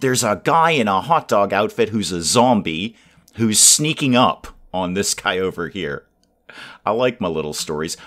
There's a guy in a hot dog outfit who's a zombie who's sneaking up on this guy over here. I like my little stories.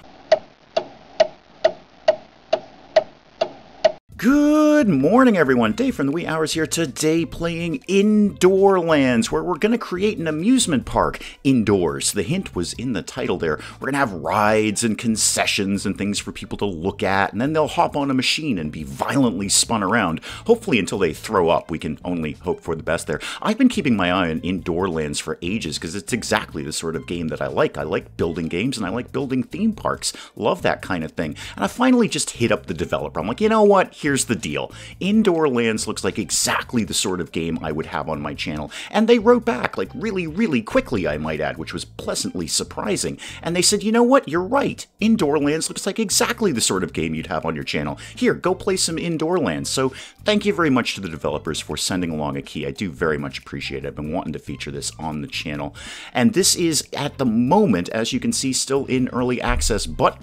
Good morning, everyone. Dave from the Wee Hours here, today playing Indoorlands, where we're going to create an amusement park indoors. The hint was in the title there. We're going to have rides and concessions and things for people to look at, and then they'll hop on a machine and be violently spun around, hopefully until they throw up. We can only hope for the best there. I've been keeping my eye on Indoorlands for ages because it's exactly the sort of game that I like. I like building games, and I like building theme parks. Love that kind of thing. And I finally just hit up the developer. I'm like, you know what? Here's the deal. Indoorlands looks like exactly the sort of game I would have on my channel. And they wrote back, like really quickly, I might add, which was pleasantly surprising. And they said, you know what? You're right. Indoorlands looks like exactly the sort of game you'd have on your channel. Here, go play some Indoorlands. So thank you very much to the developers for sending along a key. I do very much appreciate it. I've been wanting to feature this on the channel. And this is, at the moment, as you can see, still in early access, but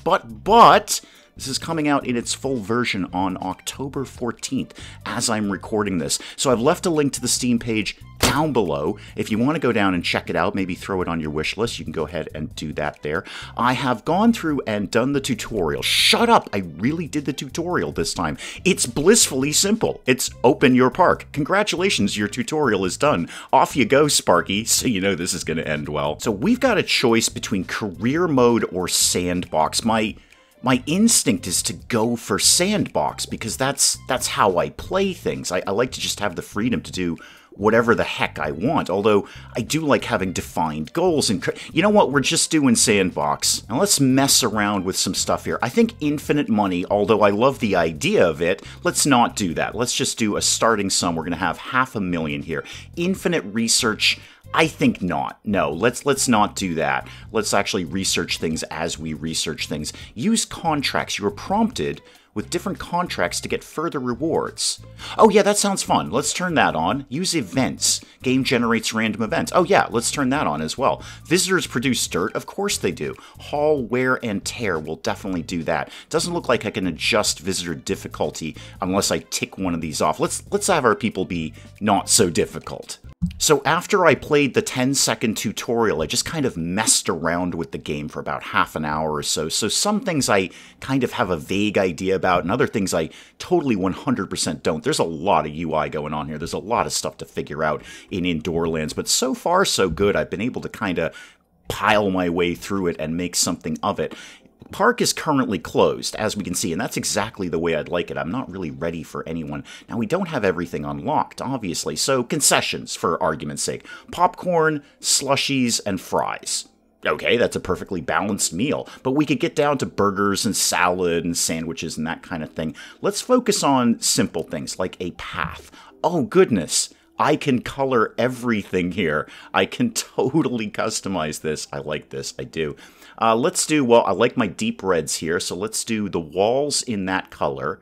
this is coming out in its full version on October 14th as I'm recording this. So I've left a link to the Steam page down below. If you want to go down and check it out, maybe throw it on your wish list, you can go ahead and do that there. I have gone through and done the tutorial. Shut up! I really did the tutorial this time. It's blissfully simple. It's open your park. Congratulations, your tutorial is done. Off you go, Sparky, so you know this is going to end well. So we've got a choice between career mode or sandbox. My instinct is to go for sandbox because that's how I play things. I like to just have the freedom to do whatever the heck I want, although I do like having defined goals. And you know what? We're just doing sandbox. Now let's mess around with some stuff here. I think infinite money, although I love the idea of it, let's not do that. Let's just do a starting sum. We're going to have $500,000 here. Infinite research. I think not. No, let's not do that. Let's actually research things as we research things. Use contracts. You're prompted with different contracts to get further rewards. Oh yeah, that sounds fun. Let's turn that on. Use events. Game generates random events. Oh yeah, let's turn that on as well. Visitors produce dirt. Of course they do. Haul, wear, and tear. We'll definitely do that. Doesn't look like I can adjust visitor difficulty unless I tick one of these off. Let's have our people be not so difficult. So after I played the 10-second tutorial, I just kind of messed around with the game for about half an hour or so. So some things I kind of have a vague idea about, and other things I totally 100% don't. There's a lot of UI going on here. There's a lot of stuff to figure out in Indoorlands, but so far so good. I've been able to kind of pile my way through it and make something of it. Park is currently closed, as we can see, and that's exactly the way I'd like it. I'm not really ready for anyone. Now, we don't have everything unlocked, obviously, so concessions, for argument's sake. Popcorn, slushies, and fries. Okay, that's a perfectly balanced meal, but we could get down to burgers and salad and sandwiches and that kind of thing. Let's focus on simple things, like a path. Oh, goodness. I can color everything here. I can totally customize this. I like this. I do. Let's do, well, I like my deep reds here, so let's do the walls in that color.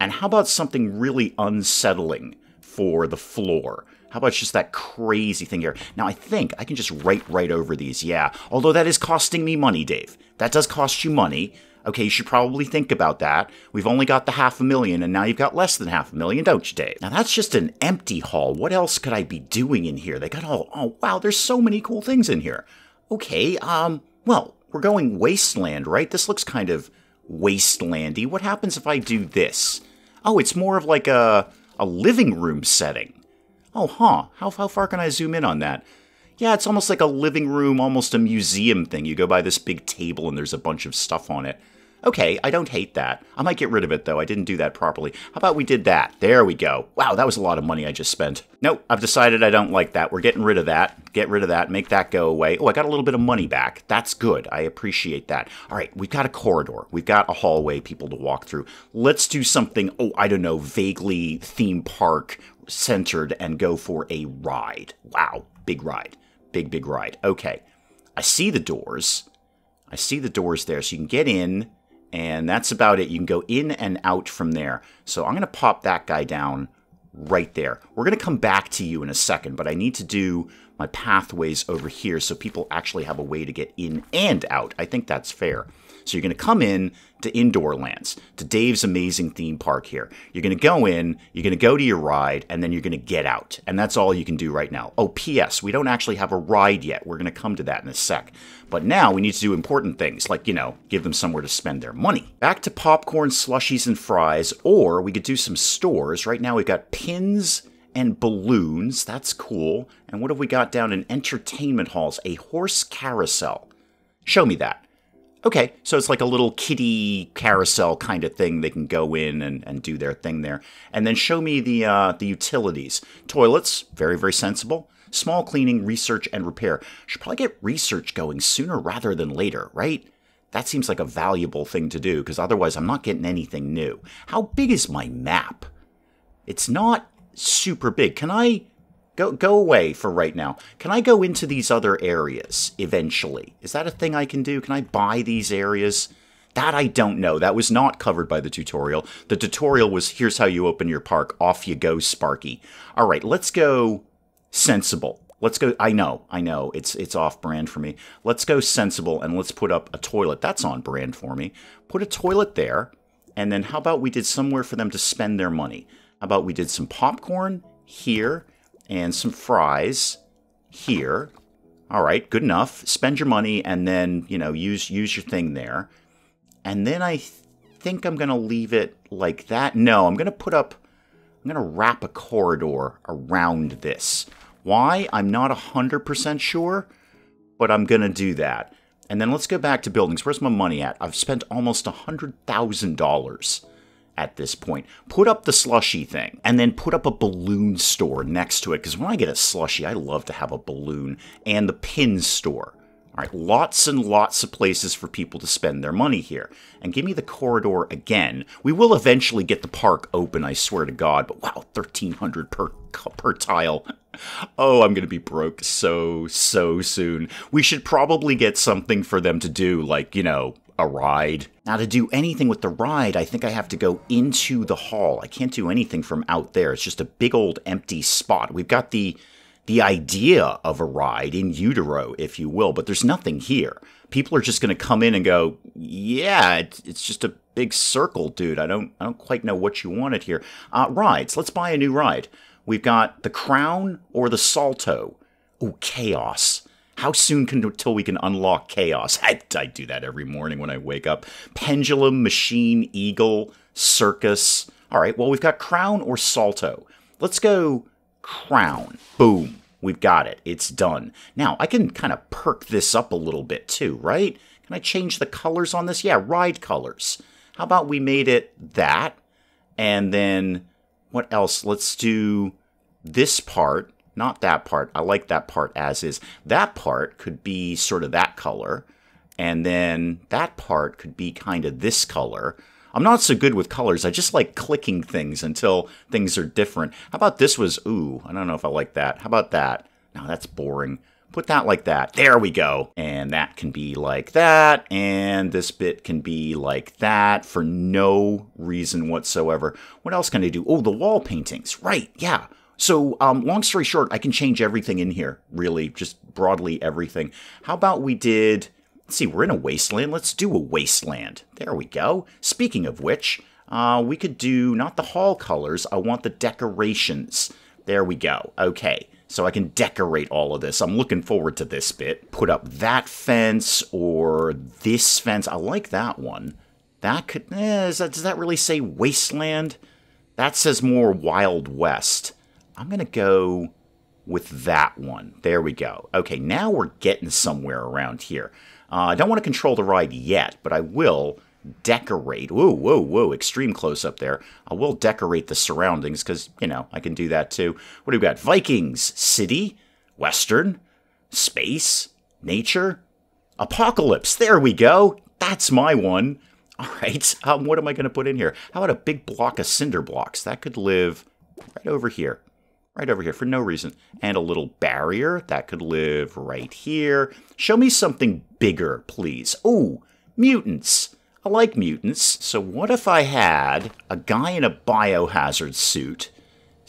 And how about something really unsettling for the floor? How about just that crazy thing here? Now, I think I can just write right over these, yeah. Although that is costing me money, Dave. That does cost you money. Okay, you should probably think about that. We've only got the $500,000, and now you've got less than $500,000, don't you, Dave? Now, that's just an empty haul. What else could I be doing in here? They got all, oh, wow, there's so many cool things in here. Okay, well, we're going wasteland, right? This looks kind of wastelandy. What happens if I do this? Oh, it's more of like a living room setting. Oh, huh. How far can I zoom in on that? Yeah, it's almost like a living room, almost a museum thing. You go by this big table and there's a bunch of stuff on it. Okay, I don't hate that. I might get rid of it, though. I didn't do that properly. How about we did that? There we go. Wow, that was a lot of money I just spent. Nope, I've decided I don't like that. We're getting rid of that. Get rid of that. Make that go away. Oh, I got a little bit of money back. That's good. I appreciate that. All right, we've got a corridor. We've got a hallway people to walk through. Let's do something, oh, I don't know, vaguely theme park-centered and go for a ride. Wow, big ride. Big, big ride. Okay, I see the doors. I see the doors there, so you can get in. And that's about it. You can go in and out from there. So I'm going to pop that guy down right there. We're going to come back to you in a second, but I need to do my pathways over here so people actually have a way to get in and out. I think that's fair. So you're going to come in to Indoorlands, to Dave's amazing theme park here. You're going to go in, you're going to go to your ride, and then you're going to get out. And that's all you can do right now. Oh, P.S. we don't actually have a ride yet. We're going to come to that in a sec. But now we need to do important things, like, you know, give them somewhere to spend their money. Back to popcorn, slushies, and fries, or we could do some stores. Right now we've got pins and balloons. That's cool. And what have we got down in entertainment halls? A horse carousel. Show me that. Okay, so it's like a little kiddie carousel kind of thing. They can go in and do their thing there. And then show me the utilities. Toilets, very, very sensible. Small cleaning, research, and repair. Should probably get research going sooner rather than later, right? That seems like a valuable thing to do, because otherwise I'm not getting anything new. How big is my map? It's not super big. Can I... Go away for right now. Can I go into these other areas eventually? Is that a thing I can do? Can I buy these areas? That I don't know. That was not covered by the tutorial. The tutorial was, here's how you open your park. Off you go, Sparky. All right, let's go sensible. Let's go, I know, it's off-brand for me. Let's go sensible and let's put up a toilet. That's on brand for me. Put a toilet there, and then how about we did somewhere for them to spend their money? How about we did some popcorn here? And some fries here. All right, good enough. Spend your money and then, you know, use your thing there. And then I think I'm going to leave it like that. No, I'm going to put up, I'm going to wrap a corridor around this. Why? I'm not 100% sure, but I'm going to do that. And then let's go back to buildings. Where's my money at? I've spent almost $100,000. At this point. Put up the slushy thing and then put up a balloon store next to it, because when I get a slushy, I love to have a balloon, and the pin store. All right, lots and lots of places for people to spend their money here. And give me the corridor again. We will eventually get the park open, I swear to God, but wow, $1,300 per tile. Oh, I'm going to be broke so soon. We should probably get something for them to do, like, you know, a ride. Now, to do anything with the ride, I think I have to go into the hall. I can't do anything from out there. It's just a big old empty spot. We've got the idea of a ride in utero, if you will, but there's nothing here. People are just going to come in and go, yeah, it's just a big circle, dude. I don't quite know what you wanted here. Rides. Let's buy a new ride. We've got the Crown or the Salto. Oh, Chaos. How soon until we can unlock Chaos? I do that every morning when I wake up. Pendulum, Machine, Eagle, Circus. All right, well, we've got Crown or Salto. Let's go Crown. Boom. We've got it. It's done. Now, I can kind of perk this up a little bit too, right? Can I change the colors on this? Yeah, ride colors. How about we made it that? And then what else? Let's do this part. Not that part. I like that part as is. That part could be sort of that color. And then that part could be kind of this color. I'm not so good with colors. I just like clicking things until things are different. How about this was, ooh, I don't know if I like that. How about that? No, that's boring. Put that like that. There we go. And that can be like that. And this bit can be like that for no reason whatsoever. What else can I do? Oh, the wall paintings. Right. Yeah. So, long story short, I can change everything in here, really, just broadly everything. How about we did, let's see, we're in a wasteland. Let's do a wasteland. There we go. Speaking of which, we could do not the hall colors. I want the decorations. There we go. Okay, so I can decorate all of this. I'm looking forward to this bit. Put up that fence or this fence. I like that one. That could, does that really say wasteland? That says more Wild West. I'm going to go with that one. There we go. Okay, now we're getting somewhere around here. I don't want to control the ride yet, but I will decorate. Whoa, whoa, whoa, extreme close-up there. I will decorate the surroundings because, you know, I can do that too. What do we got? Vikings, city, western, space, nature, apocalypse. There we go. That's my one. All right, what am I going to put in here? How about a big block of cinder blocks? That could live right over here. Right over here for no reason. And a little barrier that could live right here. Show me something bigger, please. Oh, mutants. I like mutants. So what if I had a guy in a biohazard suit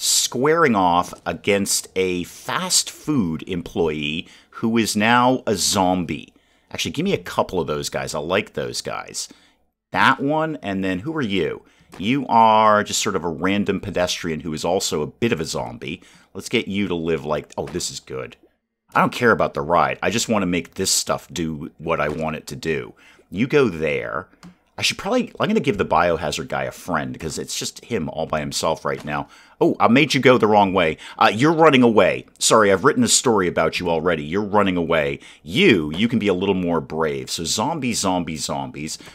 squaring off against a fast food employee who is now a zombie. Actually, give me a couple of those guys. I like those guys. That one, and then who are you? You are just sort of a random pedestrian who is also a bit of a zombie. Let's get you to live like... Oh, this is good. I don't care about the ride. I just want to make this stuff do what I want it to do. You go there. I should probably... I'm going to give the biohazard guy a friend because it's just him all by himself right now. Oh, I made you go the wrong way. You're running away. Sorry, I've written a story about you already. You're running away. You can be a little more brave. So zombies.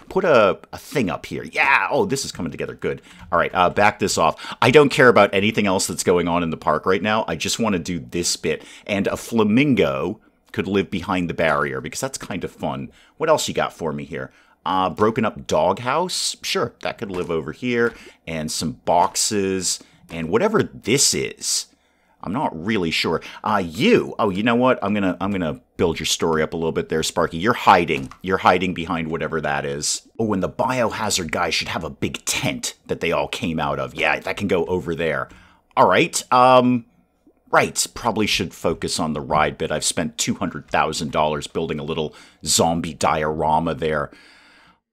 Put a thing up here. Yeah. Oh, this is coming together. Good. All right. Back this off. I don't care about anything else that's going on in the park right now. I just want to do this bit. And a flamingo could live behind the barrier because that's kind of fun. What else you got for me here? Broken up doghouse. Sure, that could live over here. And some boxes. And whatever this is, I'm not really sure. Oh, you know what? I'm gonna build your story up a little bit there, Sparky. You're hiding. You're hiding behind whatever that is. Oh, and the biohazard guy should have a big tent that they all came out of. Yeah, that can go over there. All right. Right. Probably should focus on the ride bit. I've spent $200,000 building a little zombie diorama there.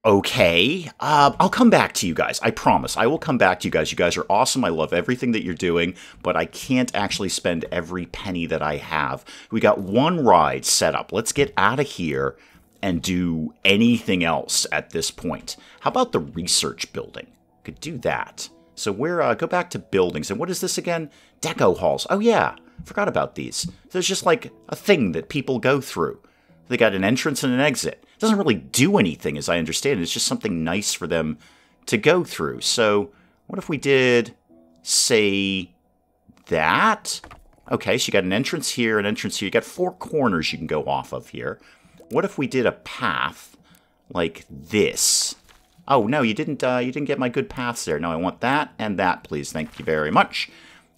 Okay, I'll come back to you guys. I promise. I will come back to you guys. You guys are awesome. I love everything that you're doing, but I can't actually spend every penny that I have. We got one ride set up. Let's get out of here and do anything else at this point. How about the research building? Could do that. So we're go back to buildings. And what is this again? Deco halls. Oh, yeah. Forgot about these. There's just like a thing that people go through. They got an entrance and an exit. It doesn't really do anything, as I understand it. It's just something nice for them to go through. So what if we did, say, that? Okay, so you got an entrance here, an entrance here. You got four corners you can go off of here. What if we did a path like this? Oh, no, you didn't get my good paths there. No, I want that and that, please. Thank you very much.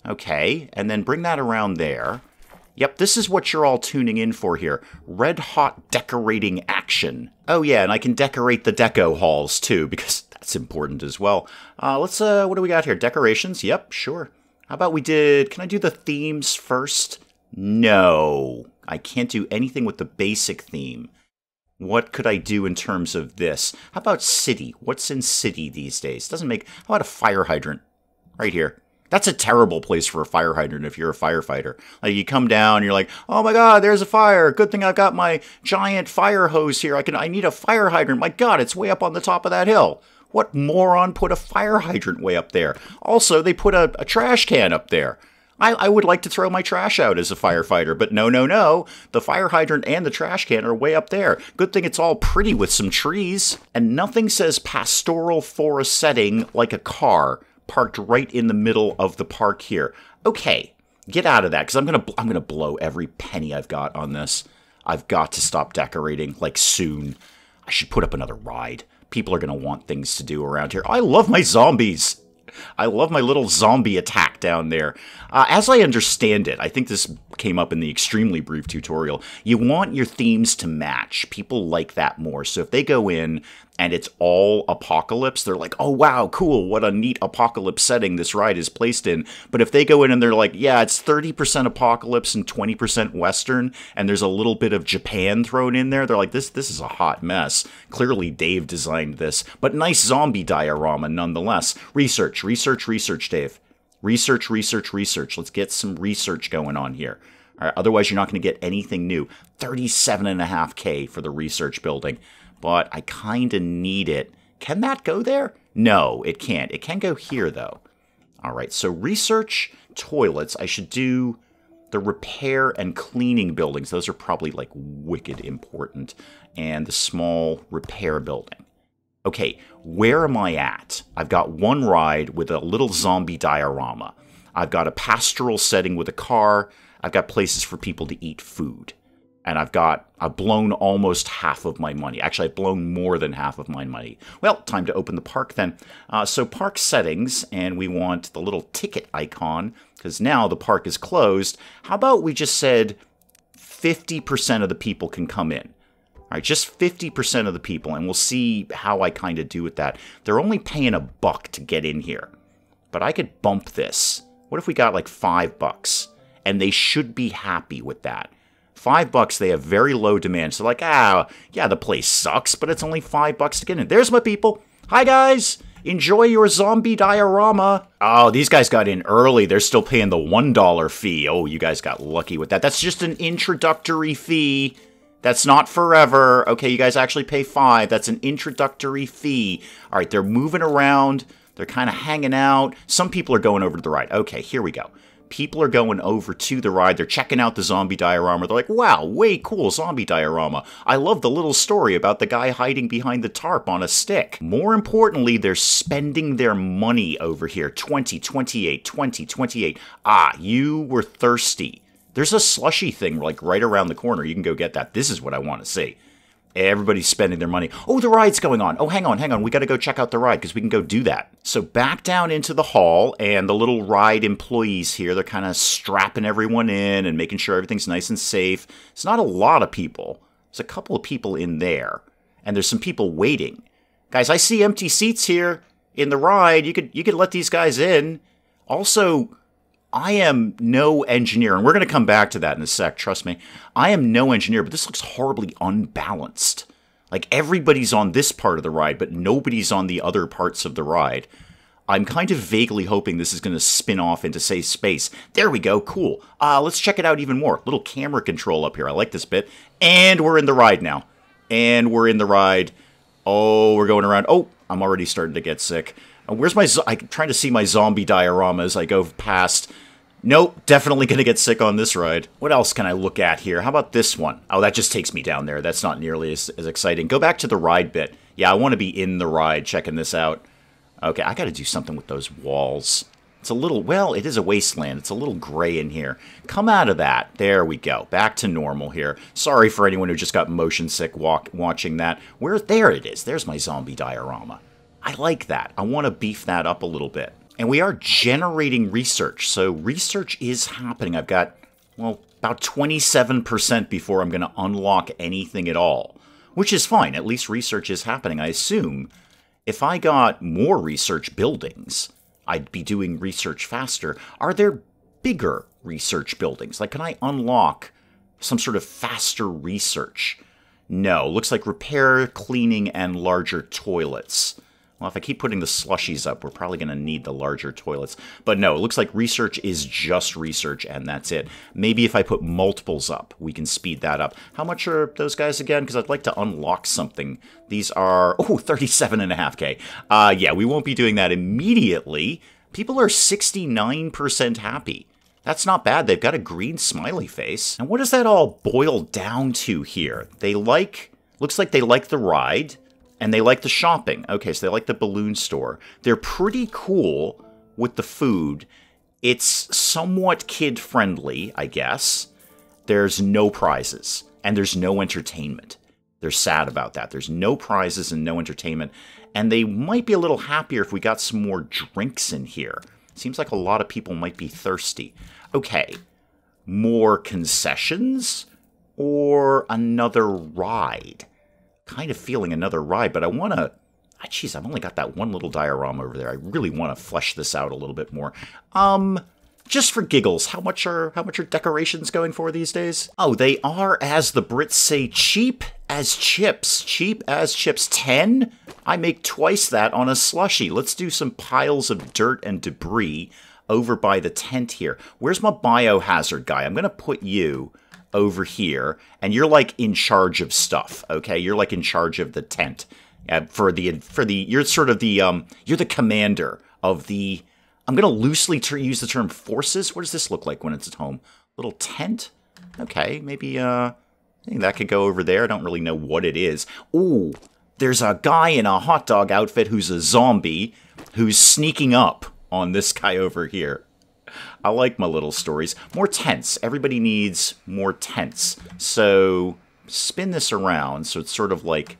Okay, and then bring that around there. Yep, this is what you're all tuning in for here. Red hot decorating action. Oh yeah, and I can decorate the deco halls too, because that's important as well. What do we got here? Decorations? Yep, sure. How about we did... Can I do the themes first? No. I can't do anything with the basic theme. What could I do in terms of this? How about city? What's in city these days? Doesn't make... How about a fire hydrant? Right here. That's a terrible place for a fire hydrant if you're a firefighter. Like, you come down, you're like, oh my god, there's a fire. Good thing I've got my giant fire hose here. I need a fire hydrant. My god, it's way up on the top of that hill. What moron put a fire hydrant way up there? Also, they put a trash can up there. I would like to throw my trash out as a firefighter, but no. The fire hydrant and the trash can are way up there. Good thing it's all pretty with some trees. And nothing says pastoral forest setting like a car parked right in the middle of the park here. Okay, get out of that, because I'm gonna blow every penny I've got on this. I've got to stop decorating, like, soon. I should put up another ride. People are gonna want things to do around here. I love my zombies. I love my little zombie attack down there. As I understand it, I think this came up in the extremely brief tutorial, you want your themes to match. People like that more. So if they go in and it's all apocalypse, they're like, oh, wow, cool. What a neat apocalypse setting this ride is placed in. But if they go in and they're like, yeah, it's 30% apocalypse and 20% Western, and there's a little bit of Japan thrown in there, they're like, this is a hot mess. Clearly Dave designed this, but nice zombie diorama nonetheless. Research, Dave. Research. Let's get some research going on here. All right, otherwise, you're not going to get anything new. 37.5K for the research building, but I kind of need it. Can that go there? No, it can't. It can go here, though. All right, so research, toilets. I should do the repair and cleaning buildings. Those are probably, like, wicked important. And the small repair building. Okay, where am I at? I've got one ride with a little zombie diorama. I've got a pastoral setting with a car. I've got places for people to eat food. And I've blown almost half of my money. Actually, I've blown more than half of my money. Well, time to open the park then. So park settings, and we want the little ticket icon, because now the park is closed. How about we just said 50% of the people can come in? All right, just 50% of the people, and we'll see how I kind of do with that. They're only paying $1 to get in here, but I could bump this. What if we got like $5? And they should be happy with that. $5, they have very low demand. So like, yeah, the place sucks, but it's only $5 to get in. There's my people. Hi, guys. Enjoy your zombie diorama. Oh, these guys got in early. They're still paying the $1 fee. Oh, you guys got lucky with that. That's just an introductory fee. That's not forever. Okay, you guys actually pay $5. That's an introductory fee. All right, they're moving around. They're kind of hanging out. Some people are going over to the right. Okay, here we go. People are going over to the ride. They're checking out the zombie diorama. They're like, wow, way cool zombie diorama. I love the little story about the guy hiding behind the tarp on a stick. More importantly, they're spending their money over here. 20, 28, 20, 28. Ah, you were thirsty. There's a slushy thing like right around the corner. You can go get that. This is what I want to see. Everybody's spending their money. Oh, the ride's going on. Oh, hang on, hang on. We got to go check out the ride because we can go do that. So back down into the hall, and the little ride employees here, they're kind of strapping everyone in and making sure everything's nice and safe. It's not a lot of people. There's a couple of people in there, and there's some people waiting. Guys, I see empty seats here in the ride. You could let these guys in. Also, I am no engineer, and we're going to come back to that in a sec, trust me. I am no engineer, but this looks horribly unbalanced. Like, everybody's on this part of the ride, but nobody's on the other parts of the ride. I'm kind of vaguely hoping this is going to spin off into safe space. There we go, cool. Let's check it out even more. Little camera control up here, I like this bit. And we're in the ride now. And we're in the ride. Oh, we're going around. Oh, I'm already starting to get sick. Where's my... I'm trying to see my zombie diorama as I go past... Nope, definitely going to get sick on this ride. What else can I look at here? How about this one? Oh, that just takes me down there. That's not nearly as exciting. Go back to the ride bit. Yeah, I want to be in the ride checking this out. Okay, I got to do something with those walls. It's a little... Well, it is a wasteland. It's a little gray in here. Come out of that. There we go. Back to normal here. Sorry for anyone who just got motion sick watching that. Where... There it is. There's my zombie diorama. I like that. I want to beef that up a little bit. And we are generating research, so research is happening. I've got, well, about 27% before I'm going to unlock anything at all, which is fine. At least research is happening. I assume if I got more research buildings, I'd be doing research faster. Are there bigger research buildings? Like, can I unlock some sort of faster research? No. Looks like repair, cleaning, and larger toilets. Well, if I keep putting the slushies up, we're probably going to need the larger toilets. But no, it looks like research is just research, and that's it. Maybe if I put multiples up, we can speed that up. How much are those guys again? Because I'd like to unlock something. These are, oh, 37.5K. Yeah, we won't be doing that immediately. People are 69% happy. That's not bad. They've got a green smiley face. And what does that all boil down to here? They like, looks like they like the ride. And they like the shopping. Okay, so they like the balloon store. They're pretty cool with the food. It's somewhat kid-friendly, I guess. There's no prizes. And there's no entertainment. They're sad about that. There's no prizes and no entertainment. And they might be a little happier if we got some more drinks in here. Seems like a lot of people might be thirsty. Okay, more concessions or another ride? Kind of feeling another ride, but I want to... Oh, geez, I've only got that one little diorama over there. I really want to flesh this out a little bit more. Just for giggles, how much are decorations going for these days? Oh, they are, as the Brits say, cheap as chips. Cheap as chips. 10? I make twice that on a slushie. Let's do some piles of dirt and debris over by the tent here. Where's my biohazard guy? I'm going to put you... over here, and you're like in charge of stuff, okay? You're like in charge of the tent you're sort of the you're the commander of the, I'm gonna loosely use the term forces. What does this look like when it's at home? Little tent? Okay, maybe I think that could go over there. I don't really know what it is. Ooh, there's a guy in a hot dog outfit who's a zombie who's sneaking up on this guy over here. I like my little stories. More tents. Everybody needs more tents. So spin this around so it's sort of like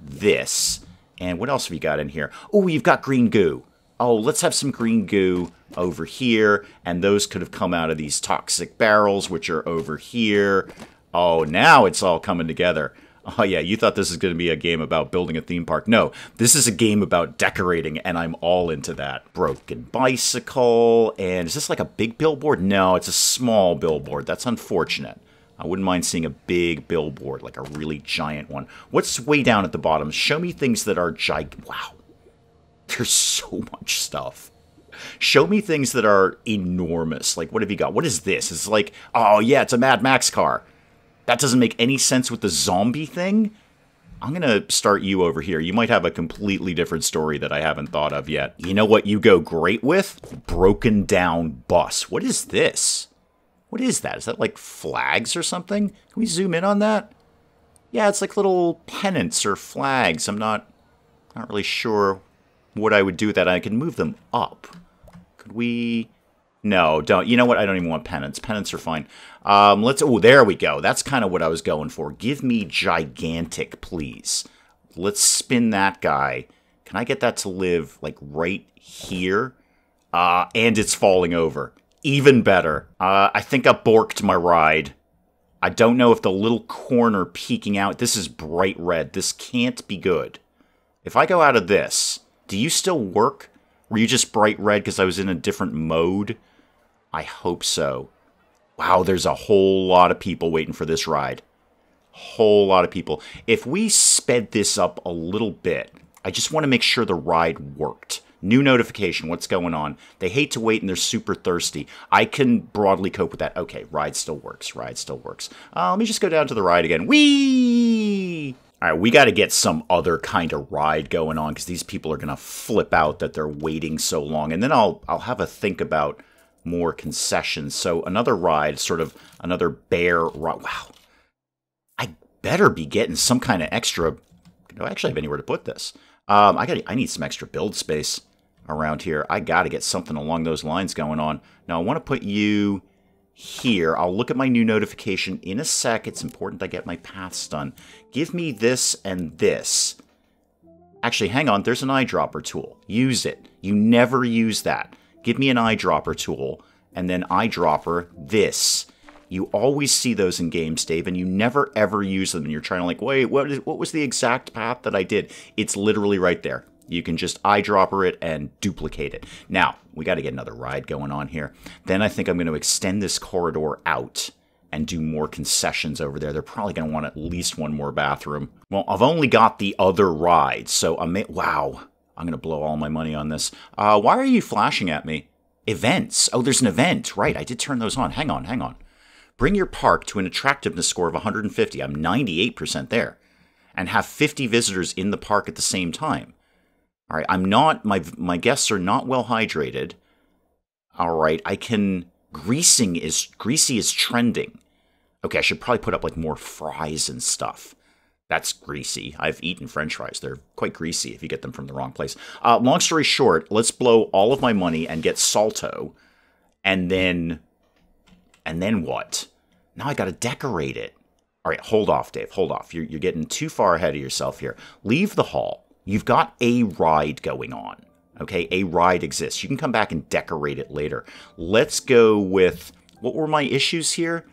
this. And what else have you got in here? Oh, you've got green goo. Oh, let's have some green goo over here. And those could have come out of these toxic barrels, which are over here. Oh, now it's all coming together. oh yeah, you thought this is going to be a game about building a theme park. No, this is a game about decorating, and I'm all into that. Broken bicycle, and is this like a big billboard? No, it's a small billboard. That's unfortunate. I wouldn't mind seeing a big billboard, like a really giant one. What's way down at the bottom? Show me things that are gigantic. Wow. There's so much stuff. Show me things that are enormous. Like, what have you got? What is this? It's like, oh yeah, it's a Mad Max car. That doesn't make any sense with the zombie thing. I'm going to start you over here. You might have a completely different story that I haven't thought of yet. You know what you go great with? Broken down bus. What is this? What is that? Is that like flags or something? Can we zoom in on that? Yeah, it's like little pennants or flags. I'm not really sure what I would do with that. I can move them up. Could we? No, don't. You know what? I don't even want pennants. Pennants are fine. Let's. Oh, there we go. That's kind of what I was going for. Give me gigantic, please. Let's spin that guy. Can I get that to live like right here? And it's falling over. Even better. I think I borked my ride. I don't know if the little corner peeking out... This is bright red. This can't be good. If I go out of this, do you still work? Were you just bright red because I was in a different mode? I hope so. Wow, there's a whole lot of people waiting for this ride. Whole lot of people. If we sped this up a little bit, I just want to make sure the ride worked. New notification. What's going on? They hate to wait and they're super thirsty. I can broadly cope with that. Okay, ride still works. Ride still works. Let me just go down to the ride again. Whee! All right, we got to get some other kind of ride going on because these people are going to flip out that they're waiting so long. And then I'll have a think about more concessions. So another ride, sort of another bear ride. Wow. I better be getting some kind of extra. I don't actually have anywhere to put this. I need some extra build space around here. I got to get something along those lines going on. Now, I want to put you here. I'll look at my new notification in a sec. It's important I get my paths done. Give me this and this. Actually, hang on. There's an eyedropper tool. Use it. You never use that. Give me an eyedropper tool and then eyedropper this. You always see those in games, Dave, and you never, ever use them. And you're trying to like, wait, what was the exact path that I did? It's literally right there. You can just eyedropper it and duplicate it. Now, we got to get another ride going on here. Then I think I'm going to extend this corridor out and do more concessions over there. They're probably going to want at least one more bathroom. Well, I've only got the other ride, so wow, I'm going to blow all my money on this. Why are you flashing at me? Events. Oh, there's an event. Right, I did turn those on. Hang on, hang on. Bring your park to an attractiveness score of 150. I'm 98% there. And have 50 visitors in the park at the same time. All right, I'm not... My guests are not well hydrated. All right, I can... Greasy is trending. Okay, I should probably put up, like, more fries and stuff. That's greasy. I've eaten french fries. They're quite greasy if you get them from the wrong place. Long story short, let's blow all of my money and get Salto. And then... what? Now I got to decorate it. All right, hold off, Dave. Hold off. You're getting too far ahead of yourself here. Leave the hall. You've got a ride going on. Okay, a ride exists. You can come back and decorate it later. Let's go with... What were my issues here?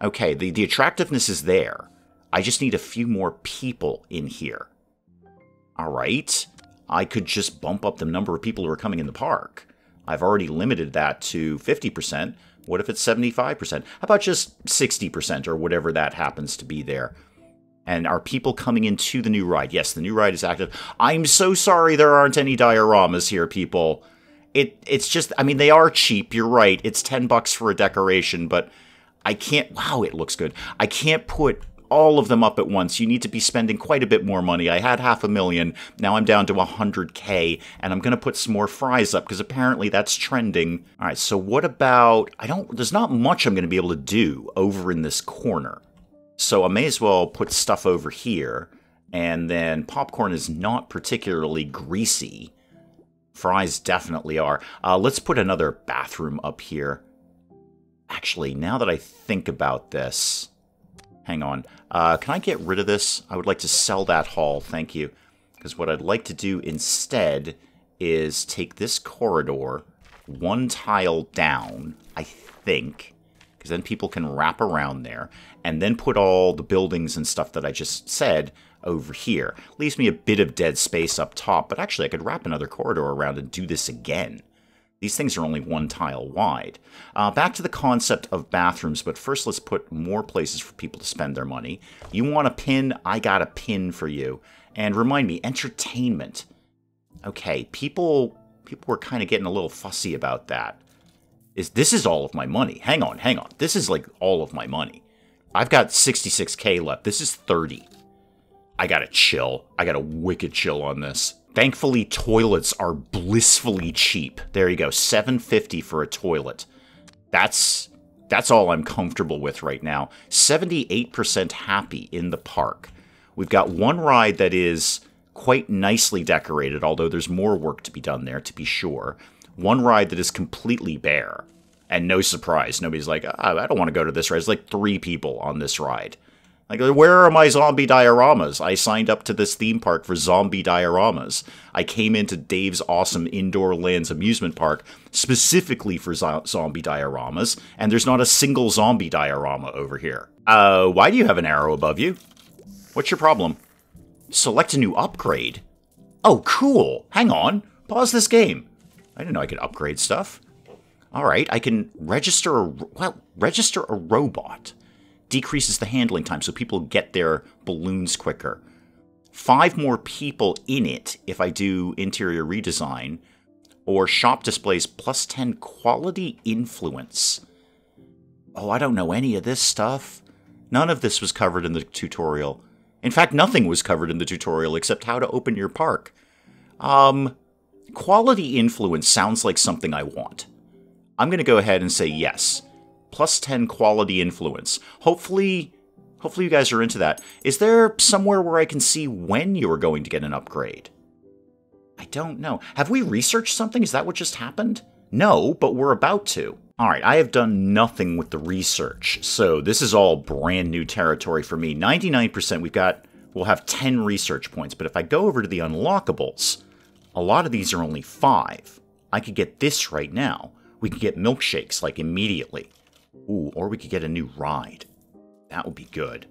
Okay, the attractiveness is there. I just need a few more people in here. All right. I could just bump up the number of people who are coming in the park. I've already limited that to 50%. What if it's 75%? How about just 60% or whatever that happens to be there? And are people coming into the new ride? Yes, the new ride is active. I'm so sorry there aren't any dioramas here, people. It's just, I mean, they are cheap. You're right. It's $10 for a decoration, but I can't, wow, it looks good. I can't put all of them up at once. You need to be spending quite a bit more money. I had $500,000. Now I'm down to $100K, and I'm going to put some more fries up because apparently that's trending. All right, so what about, there's not much I'm going to be able to do over in this corner. So I may as well put stuff over here, and then popcorn is not particularly greasy. Fries definitely are. Let's put another bathroom up here. Actually, now that I think about this, hang on. Can I get rid of this? I would like to sell that hall, thank you. Because what I'd like to do instead is take this corridor one tile down, I think. because then people can wrap around there and then put all the buildings and stuff that I just said over here. Leaves me a bit of dead space up top, but actually I could wrap another corridor around and do this again. These things are only one tile wide. Back to the concept of bathrooms, but first let's put more places for people to spend their money. You want a pin? I got a pin for you. And remind me, entertainment. Okay, people were kind of getting a little fussy about that. This is all of my money. Hang on. This is like all of my money. I've got 66k left. This is 30. I gotta chill. I gotta wicked chill on this. Thankfully, toilets are blissfully cheap. There you go, $7.50 for a toilet. That's all I'm comfortable with right now. 78% happy in the park. We've got one ride that is quite nicely decorated, although there's more work to be done there, to be sure. One ride that is completely bare. And no surprise, nobody's like, oh, I don't want to go to this ride. There's like 3 people on this ride. Like, where are my zombie dioramas? I signed up to this theme park for zombie dioramas. I came into Dave's awesome Indoorlands amusement park specifically for zombie dioramas, and there's not a single zombie diorama over here. Why do you have an arrow above you? What's your problem? Select a new upgrade. Oh, cool. Hang on. Pause this game. I didn't know I could upgrade stuff. All right, I can register a robot. Decreases the handling time so people get their balloons quicker. 5 more people in it if I do interior redesign, or shop displays plus 10 quality influence. Oh, I don't know any of this stuff. None of this was covered in the tutorial. In fact, nothing was covered in the tutorial except how to open your park. Quality influence sounds like something I want. I'm going to go ahead and say yes. Plus 10 quality influence. Hopefully you guys are into that. Is there somewhere where I can see when you're going to get an upgrade? I don't know. Have we researched something? Is that what just happened? No, but we're about to. All right, I have done nothing with the research, so this is all brand new territory for me. 99% we'll have 10 research points, but if I go over to the unlockables, a lot of these are only 5. I could get this right now. We could get milkshakes, like, immediately. Ooh, or we could get a new ride. That would be good.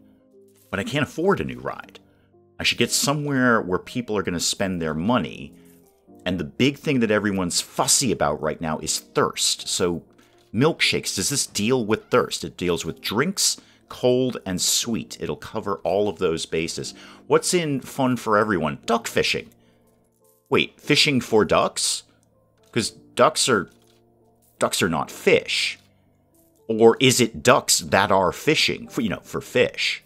But I can't afford a new ride. I should get somewhere where people are going to spend their money. And the big thing that everyone's fussy about right now is thirst. So milkshakes, does this deal with thirst? It deals with drinks, cold, and sweet. It'll cover all of those bases. What's in fun for everyone? Duck fishing. Wait, fishing for ducks? Because ducks are not fish. Or is it ducks that are fishing, for fish?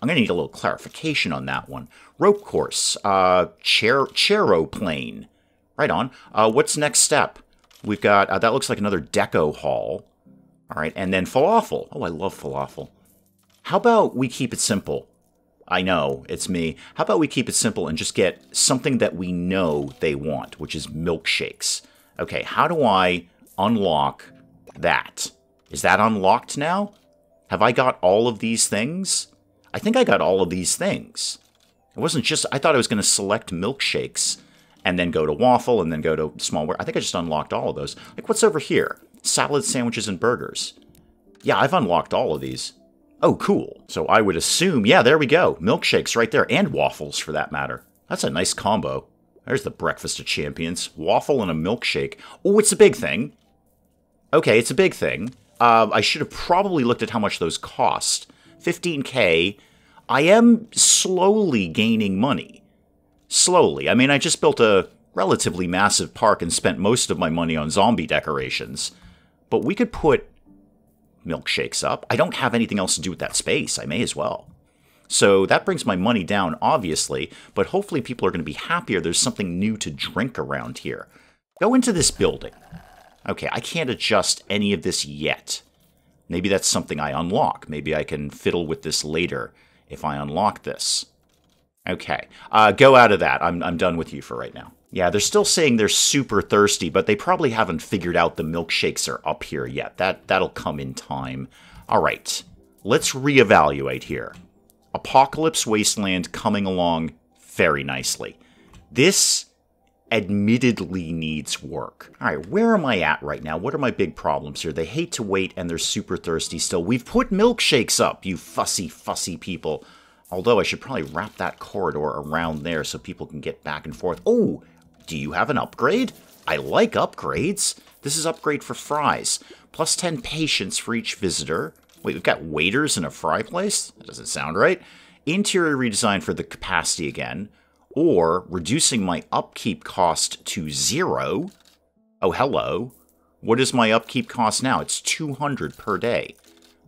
I'm going to need a little clarification on that one. Rope course, charoplane. Right on. What's next step? We've got, that looks like another deco hall. All right, and then falafel. Oh, I love falafel. How about we keep it simple? I know, it's me. How about we keep it simple and just get something that we know they want, which is milkshakes. Okay, how do I unlock that? Is that unlocked now? Have I got all of these things? I think I got all of these things. It wasn't just, I thought I was going to select milkshakes and then go to waffle and then go to smallware. I think I just unlocked all of those. Like, what's over here? Salad, sandwiches, and burgers. Yeah, I've unlocked all of these. Oh, cool. So I would assume, yeah, there we go. Milkshakes right there, and waffles for that matter. That's a nice combo. There's the breakfast of champions. Waffle and a milkshake. Oh, it's a big thing. Okay, it's a big thing. I should have probably looked at how much those cost. 15k. I am slowly gaining money. Slowly. I mean, I just built a relatively massive park and spent most of my money on zombie decorations. But we could put milkshakes up. I don't have anything else to do with that space. I may as well. So that brings my money down, obviously. But hopefully people are going to be happier. There's something new to drink around here. Go into this building. Okay, I can't adjust any of this yet. Maybe that's something I unlock. Maybe I can fiddle with this later if I unlock this. Okay, go out of that. I'm done with you for right now. Yeah, they're still saying they're super thirsty, but they probably haven't figured out the milkshakes are up here yet. That'll come in time. All right, let's reevaluate here. Apocalypse Wasteland coming along very nicely. This admittedly needs work. All right, where am I at right now? What are my big problems here? They hate to wait and they're super thirsty still. We've put milkshakes up, you fussy, fussy people. Although I should probably wrap that corridor around there so people can get back and forth. Oh, do you have an upgrade? I like upgrades. This is upgrade for fries. Plus 10 patience for each visitor. Wait, we've got waiters in a fry place? That doesn't sound right. Interior redesign for the capacity again. Or reducing my upkeep cost to 0. Oh, hello. What is my upkeep cost now? It's 200 per day.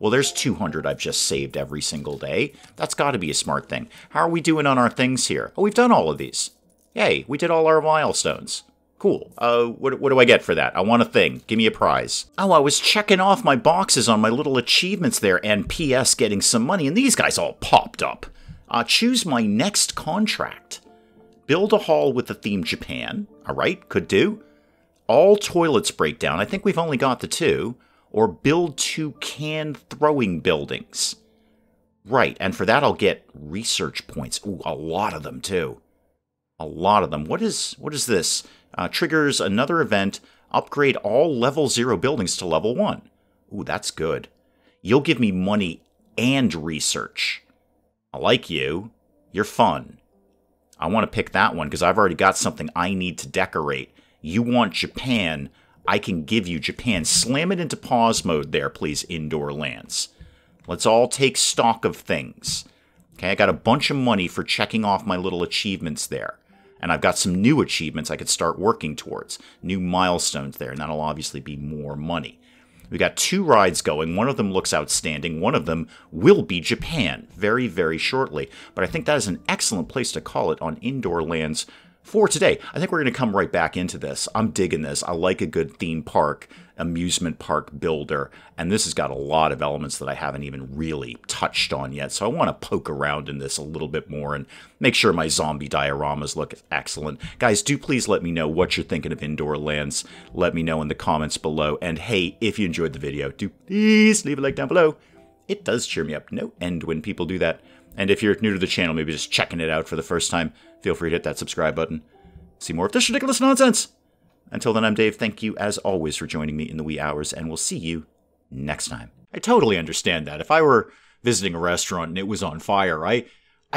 Well, there's 200 I've just saved every single day. That's got to be a smart thing. How are we doing on our things here? Oh, we've done all of these. Yay, we did all our milestones. Cool. What do I get for that? I want a thing. Give me a prize. Oh, I was checking off my boxes on my little achievements there, and PS getting some money, and these guys all popped up. Choose my next contract. Build a hall with the theme Japan. All right, could do. All toilets break down. I think we've only got the 2. Or build 2 can-throwing buildings. Right, and for that I'll get research points. Ooh, a lot of them, too. A lot of them. What is this? Triggers another event. Upgrade all level 0 buildings to level 1. Ooh, that's good. You'll give me money and research. I like you. You're fun. I want to pick that one because I've already got something I need to decorate. You want Japan. I can give you Japan. Slam it into pause mode there, please, Indoorlands. Let's all take stock of things. Okay, I got a bunch of money for checking off my little achievements there. And I've got some new achievements I could start working towards. New milestones there, and that'll obviously be more money. We got 2 rides going. One of them looks outstanding. One of them will be Japan very, very shortly. But I think that is an excellent place to call it on Indoorlands for today. I think we're going to come right back into this. I'm digging this. I like a good theme park, amusement park builder. And this has got a lot of elements that I haven't even really touched on yet. So I want to poke around in this a little bit more and make sure my zombie dioramas look excellent. Guys, do please let me know what you're thinking of Indoorlands. Let me know in the comments below. And hey, if you enjoyed the video, do please leave a like down below. It does cheer me up no end when people do that. And if you're new to the channel, maybe just checking it out for the first time, feel free to hit that subscribe button. See more of this ridiculous nonsense. Until then, I'm Dave. Thank you, as always, for joining me in the wee hours, and we'll see you next time. I totally understand that. If I were visiting a restaurant and it was on fire, I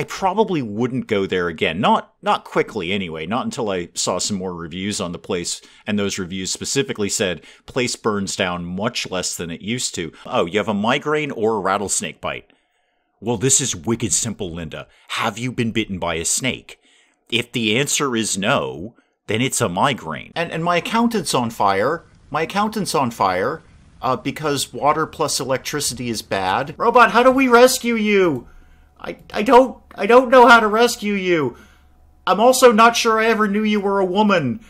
probably wouldn't go there again. Not quickly, anyway. Not until I saw some more reviews on the place, and those reviews specifically said, place burns down much less than it used to. Oh, you have a migraine or a rattlesnake bite. Well, this is wicked simple, Linda. Have you been bitten by a snake? If the answer is no, then it's a migraine. And my accountant's on fire. My accountant's on fire because water plus electricity is bad. Robot, how do we rescue you? I don't know how to rescue you. I'm also not sure I ever knew you were a woman.